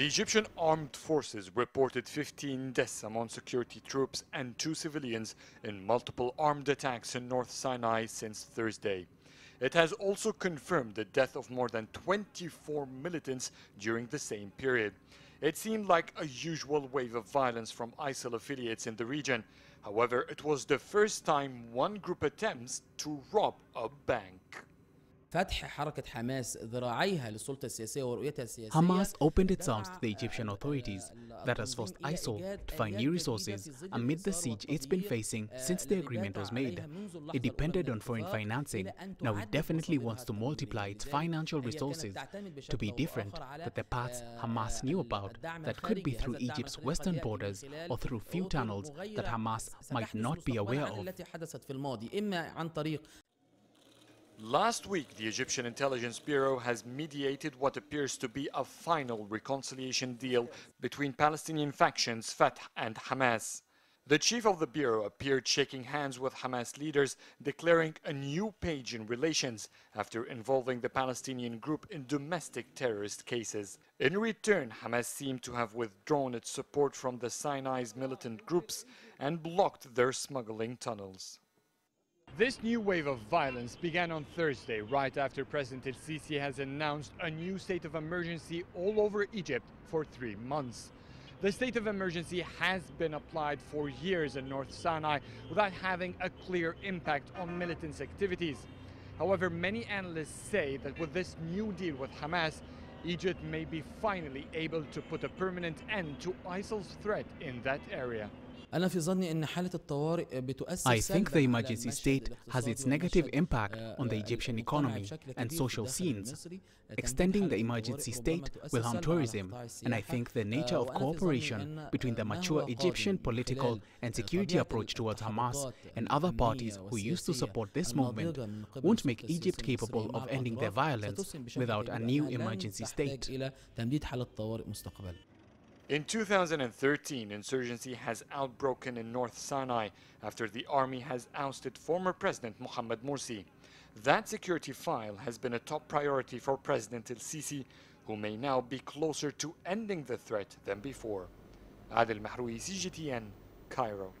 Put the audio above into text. The Egyptian armed forces reported 15 deaths among security troops and 2 civilians in multiple armed attacks in North Sinai since Thursday. It has also confirmed the death of more than 24 militants during the same period. It seemed like a usual wave of violence from ISIL affiliates in the region. However, it was the first time one group attempts to rob a bank. Hamas opened its arms to the Egyptian authorities. That has forced ISIL to find new resources amid the siege it's been facing since the agreement was made. It depended on foreign financing. Now it definitely wants to multiply its financial resources to be different than the paths Hamas knew about, that could be through Egypt's western borders or through few tunnels that Hamas might not be aware of. Last week, the Egyptian Intelligence Bureau has mediated what appears to be a final reconciliation deal between Palestinian factions Fatah and Hamas. The chief of the bureau appeared shaking hands with Hamas leaders, declaring a new page in relations after involving the Palestinian group in domestic terrorist cases. In return, Hamas seemed to have withdrawn its support from the Sinai's militant groups and blocked their smuggling tunnels. This new wave of violence began on Thursday, right after President el-Sisi has announced a new state of emergency all over Egypt for 3 months. The state of emergency has been applied for years in North Sinai without having a clear impact on militants' activities. However, many analysts say that with this new deal with Hamas, Egypt may be finally able to put a permanent end to ISIL's threat in that area. I think the emergency state has its negative impact on the Egyptian economy and social scenes. Extending the emergency state will harm tourism, and I think the nature of cooperation between the mature Egyptian political and security approach towards Hamas and other parties who used to support this movement won't make Egypt capable of ending their violence without a new emergency state. In 2013, insurgency has outbroken in North Sinai after the army has ousted former President Mohamed Morsi. That security file has been a top priority for President el-Sisi, who may now be closer to ending the threat than before. Adel EL Mahrouky, CGTN, Cairo.